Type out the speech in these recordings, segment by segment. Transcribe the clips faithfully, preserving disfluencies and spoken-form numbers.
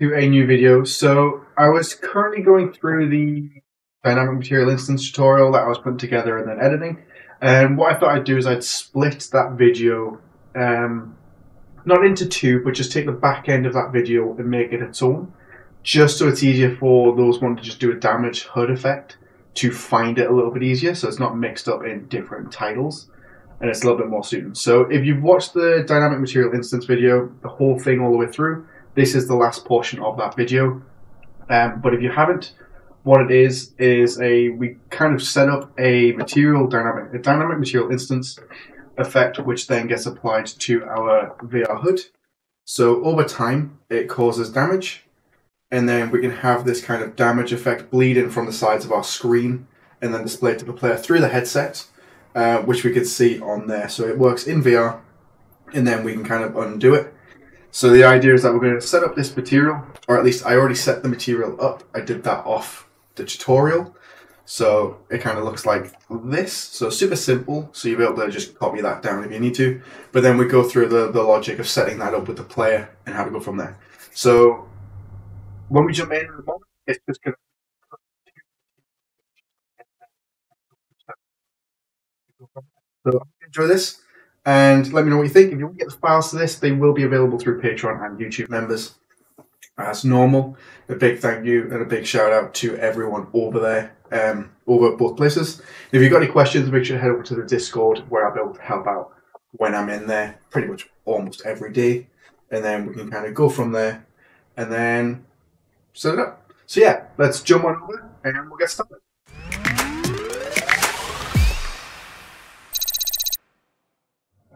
to a new video. So I was currently going through the Dynamic Material Instance tutorial that I was putting together and then editing. And what I thought I'd do is I'd split that video, um, not into two, but just take the back end of that video and make it its own, just so it's easier for those wanting to just do a damaged H U D effect to find it a little bit easier, so it's not mixed up in different titles, and it's a little bit more suited. So if you've watched the Dynamic Material Instance video, the whole thing all the way through, this is the last portion of that video. Um, but if you haven't, what it is is a we kind of set up a material dynamic, a dynamic material instance effect, which then gets applied to our V R H U D. So over time, it causes damage, and then we can have this kind of damage effect bleeding from the sides of our screen, and then displayed to the player through the headset, uh, which we could see on there. So it works in V R, and then we can kind of undo it. So the idea is that we're going to set up this material, or at least I already set the material up. I did that off the tutorial, so it kind of looks like this. So super simple, so you'll be able to just copy that down if you need to, but then we go through the, the logic of setting that up with the player and how to go from there. So when we jump in, it's just going to so enjoy this and let me know what you think. If you want to get the files to this, they will be available through Patreon and YouTube members. As normal, a big thank you and a big shout out to everyone over there, um, over at both places. If you've got any questions, make sure to head over to the Discord where I'll be able to help out when I'm in there pretty much almost every day. And then we can kind of go from there and then set it up. So yeah, let's jump on over and we'll get started. Um,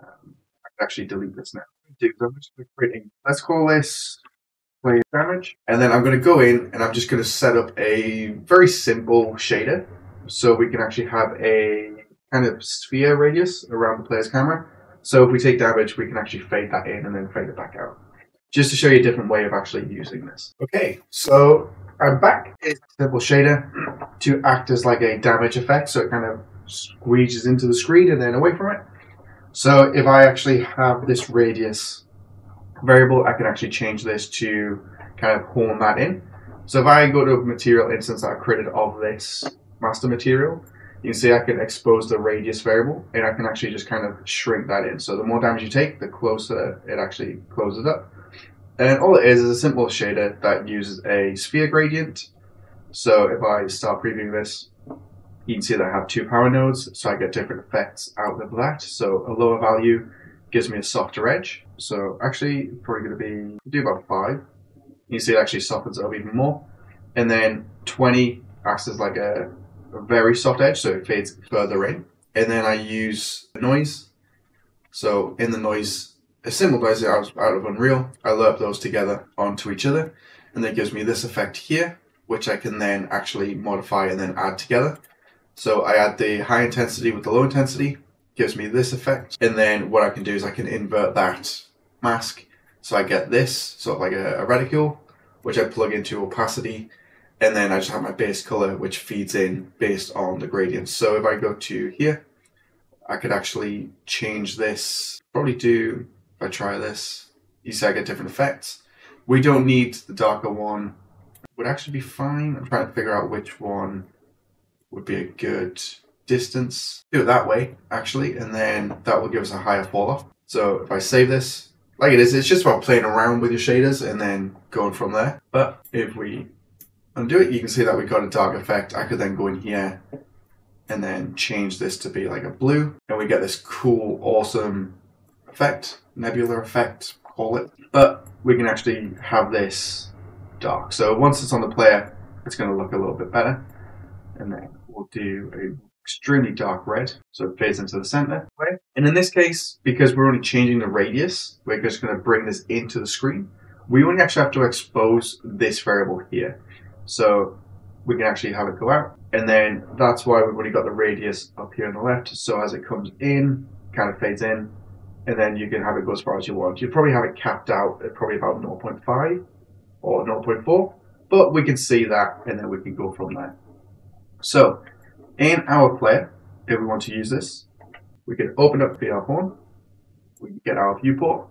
I can actually delete this now. I'm just creating, let's call this damage, and then I'm going to go in and I'm just going to set up a very simple shader so we can actually have a kind of sphere radius around the player's camera. So if we take damage, we can actually fade that in and then fade it back out, just to show you a different way of actually using this. Okay, so I'm back. It's a simple shader to act as like a damage effect, so it kind of squeezes into the screen and then away from it. So if I actually have this radius variable, I can actually change this to kind of horn that in. So if I go to a material instance that I created of this master material, you can see I can expose the radius variable and I can actually just kind of shrink that in. So the more damage you take, the closer it actually closes up. And all it is is a simple shader that uses a sphere gradient. So if I start previewing this, you can see that I have two power nodes, so I get different effects out of that. So a lower value gives me a softer edge. So actually probably going to be do about five. You see it actually softens it up even more. And then twenty acts as like a, a very soft edge, so it fades further in. And then I use the noise. So in the noise, a simple noise out of Unreal, I lerp those together onto each other. And that gives me this effect here, which I can then actually modify and then add together. So I add the high intensity with the low intensity, gives me this effect, and then what I can do is I can invert that mask, so I get this sort of like a, a reticle, which I plug into opacity, and then I just have my base color, which feeds in based on the gradient. So if I go to here, I could actually change this, probably do, if I try this, you see I get different effects. We don't need the darker one, it would actually be fine. I'm trying to figure out which one would be a good distance, do it that way actually, and then that will give us a higher fall off. So if I save this, like it is, it's just about playing around with your shaders and then going from there. But if we undo it, you can see that we got a dark effect. I could then go in here and then change this to be like a blue, and we get this cool, awesome effect, nebular effect, call it. But we can actually have this dark. So once it's on the player, it's going to look a little bit better. And then we'll do a extremely dark red, so it fades into the center. And in this case, because we're only changing the radius, we're just going to bring this into the screen. We only actually have to expose this variable here, so we can actually have it go out, and then that's why we've only got the radius up here on the left. So as it comes in, kind of fades in, and then you can have it go as far as you want. You'll probably have it capped out at probably about zero point five or zero point four, but we can see that and then we can go from there. So in our player, if we want to use this, we can open up V R Horn, we can get our viewport,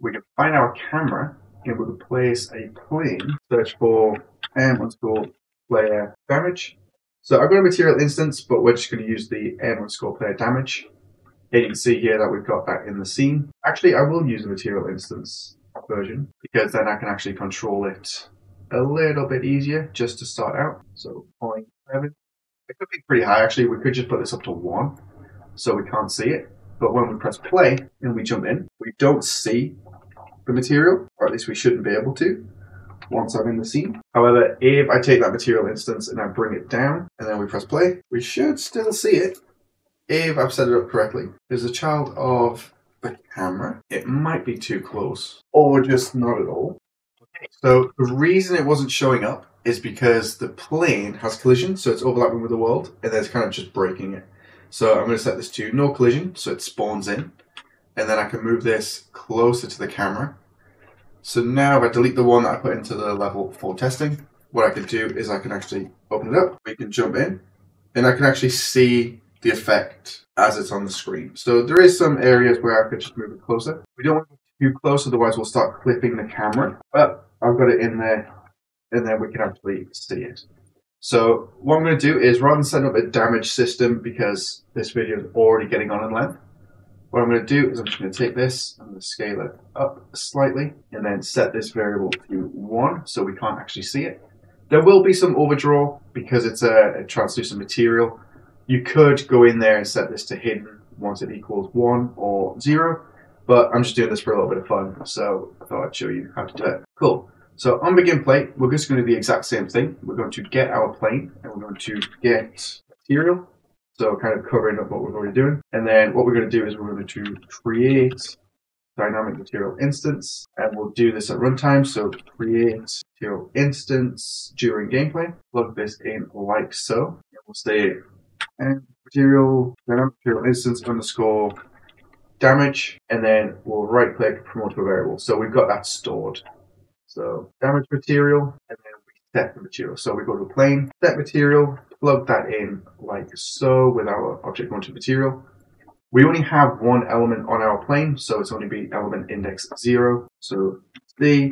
we can find our camera, able to place a plane, search for M underscore player damage. So I've got a material instance, but we're just going to use the M underscore player damage. And you can see here that we've got that in the scene. Actually, I will use the material instance version because then I can actually control it a little bit easier just to start out. So point seven. It could be pretty high actually. We could just put this up to one so we can't see it. But when we press play and we jump in, we don't see the material, or at least we shouldn't be able to once I'm in the scene. However, if I take that material instance and I bring it down and then we press play, we should still see it if I've set it up correctly. There's a child of the camera. It might be too close or just not at all. Okay. So the reason it wasn't showing up is because the plane has collision, so it's overlapping with the world, and then it's kind of just breaking it. So I'm going to set this to no collision, so it spawns in, and then I can move this closer to the camera. So now if I delete the one that I put into the level for testing, what I can do is I can actually open it up, we can jump in, and I can actually see the effect as it's on the screen. So there is some areas where I could just move it closer. We don't want to move too close, otherwise we'll start clipping the camera, but I've got it in there, and then we can actually see it. So what I'm going to do is, rather than setting up a damage system, because this video is already getting on in length, what I'm going to do is I'm just going to take this, I'm going to scale it up slightly, and then set this variable to one, so we can't actually see it. There will be some overdraw, because it's a, a translucent material. You could go in there and set this to hidden once it equals one or zero, but I'm just doing this for a little bit of fun, so I thought I'd show you how to do it. Cool. So on begin plate, we're just going to do the exact same thing. We're going to get our plane, and we're going to get material. So kind of covering up what we're already doing. And then what we're going to do is we're going to create dynamic material instance, and we'll do this at runtime. So create material instance during gameplay. Plug this in like so. And we'll say and material dynamic material instance underscore damage, and then we'll right click promote to a variable. So we've got that stored. So damage material, and then we set the material. So we go to plane, set material, plug that in like so with our object going to material. We only have one element on our plane, so it's only be element index zero. So the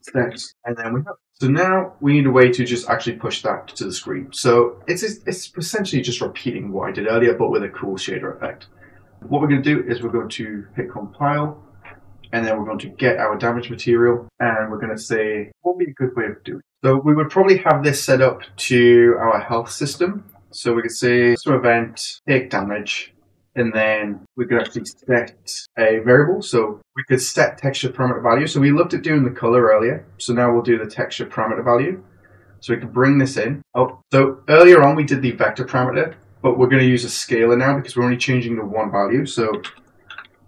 set, and then we have. So now we need a way to just actually push that to the screen. So it's it's essentially just repeating what I did earlier, but with a cool shader effect. What we're going to do is we're going to hit compile. And then we're going to get our damage material, and we're going to say, what would be a good way of doing it? So we would probably have this set up to our health system. So we could say, some event, take damage, and then we could actually set a variable. So we could set texture parameter value. So we looked at doing the color earlier. So now we'll do the texture parameter value. So we can bring this in. Oh, so earlier on we did the vector parameter, but we're going to use a scalar now because we're only changing the one value. So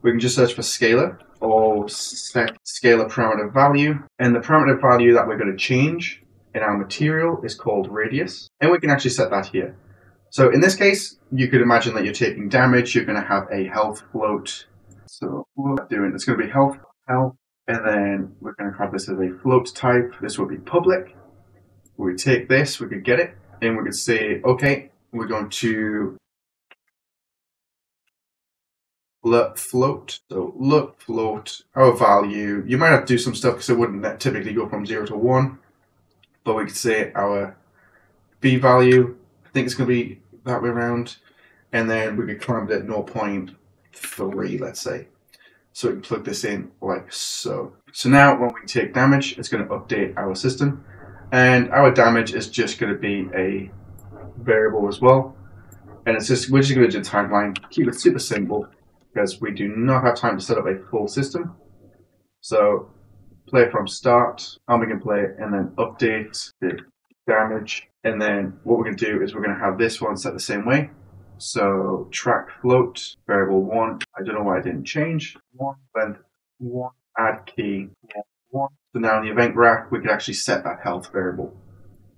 we can just search for scalar. Or set scalar parameter value, and the parameter value that we're going to change in our material is called radius, and we can actually set that here. So in this case, you could imagine that you're taking damage, you're going to have a health float. So what we're doing, it's going to be health, health, and then we're going to have this as a float type. This will be public. We take this, we could get it, and we could say, okay, we're going to look float, so look float, our value. You might have to do some stuff because it wouldn't typically go from zero to one, but we could say our B value, I think it's going to be that way around, and then we could climb it at zero point three, let's say. So we can plug this in like so. So now when we take damage, it's going to update our system, and our damage is just going to be a variable as well, and it's just, we're just going to do a timeline, keep it super simple, because we do not have time to set up a full system. So play from start, and we can play, and then update the damage. And then what we're going to do is we're going to have this one set the same way. So track float, variable one. I don't know why I didn't change. One, then one, add key, one. So now in the event graph, we can actually set that health variable.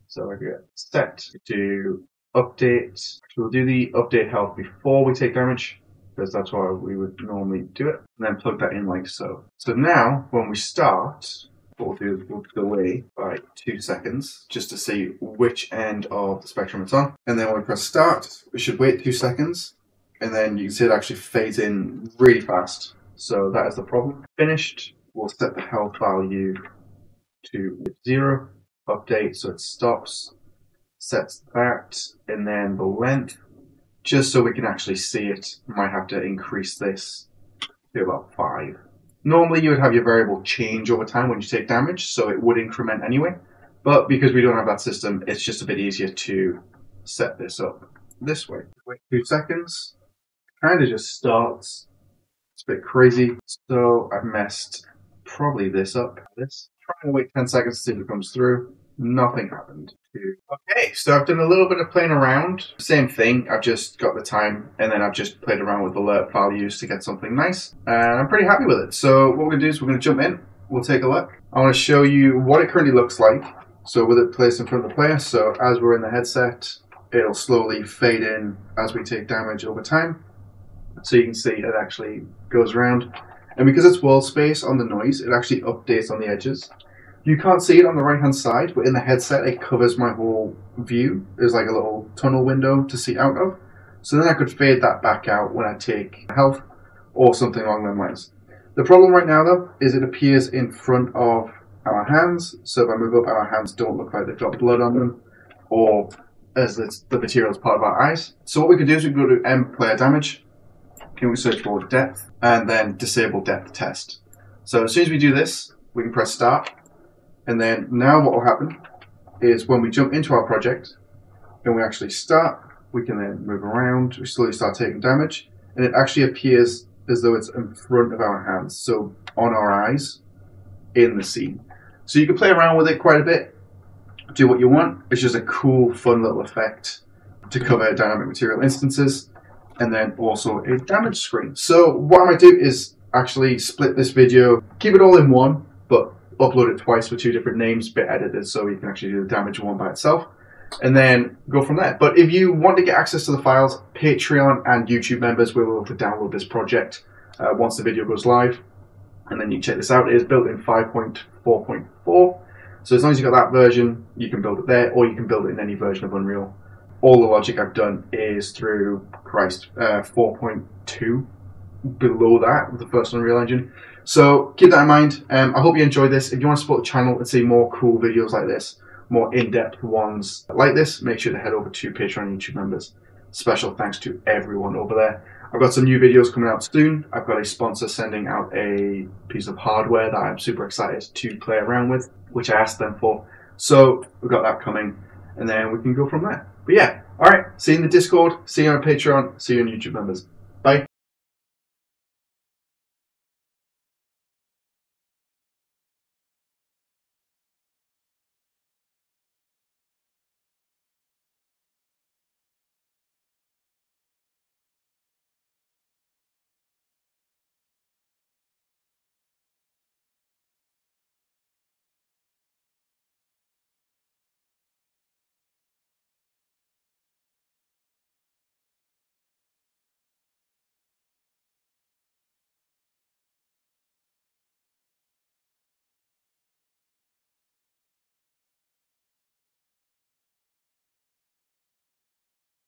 So we're going to set to update. Actually, we'll do the update health before we take damage, because that's why we would normally do it, and then plug that in like so. So now, when we start, what we'll do is we'll delay by two seconds, just to see which end of the spectrum it's on. And then when we press start, we should wait two seconds, and then you can see it actually fades in really fast. So that is the problem. Finished, we'll set the health value to zero, update so it stops, sets that, and then the length, just so we can actually see it. Might have to increase this to about five. Normally you would have your variable change over time when you take damage, so it would increment anyway, but because we don't have that system, it's just a bit easier to set this up this way. Wait two seconds, kind of just starts. It's a bit crazy, so I've messed probably this up. This trying to wait ten seconds to see if it comes through. Nothing happened. Okay, so I've done a little bit of playing around. Same thing, I've just got the time, and then I've just played around with alert values to get something nice, and I'm pretty happy with it. So what we're gonna do is we're gonna jump in, we'll take a look. I wanna show you what it currently looks like. So with it placed in front of the player, so as we're in the headset, it'll slowly fade in as we take damage over time. So you can see it actually goes around. And because it's wall space on the noise, it actually updates on the edges. You can't see it on the right-hand side, but in the headset, it covers my whole view. There's like a little tunnel window to see out of. So then I could fade that back out when I take health or something along those lines. The problem right now, though, is it appears in front of our hands. So if I move up, our hands don't look like they've got blood on them, or as it's the material's part of our eyes. So what we can do is we can go to M player damage. Can we search for depth and then disable depth test? So as soon as we do this, we can press start. And then now what will happen is when we jump into our project and we actually start, we can then move around, we slowly start taking damage, and it actually appears as though it's in front of our hands, so on our eyes in the scene. So you can play around with it quite a bit, do what you want. It's just a cool, fun little effect to cover dynamic material instances. And then also a damage screen. So what I might do is actually split this video, keep it all in one, but upload it twice with two different names, bit edited, so you can actually do the damage one by itself, and then go from there. But if you want to get access to the files, Patreon and YouTube members will be able to download this project uh, once the video goes live, and then you check this out. It is built in five point four point four, so as long as you've got that version, you can build it there, or you can build it in any version of Unreal. All the logic I've done is through Christ uh, four point two, below that, the first Unreal Engine. So keep that in mind. Um, I hope you enjoyed this. If you want to support the channel and see more cool videos like this, more in-depth ones like this, make sure to head over to Patreon and YouTube members. Special thanks to everyone over there. I've got some new videos coming out soon. I've got a sponsor sending out a piece of hardware that I'm super excited to play around with, which I asked them for. So we've got that coming, and then we can go from there. But yeah, all right, see you in the Discord, see you on Patreon, see you on YouTube members.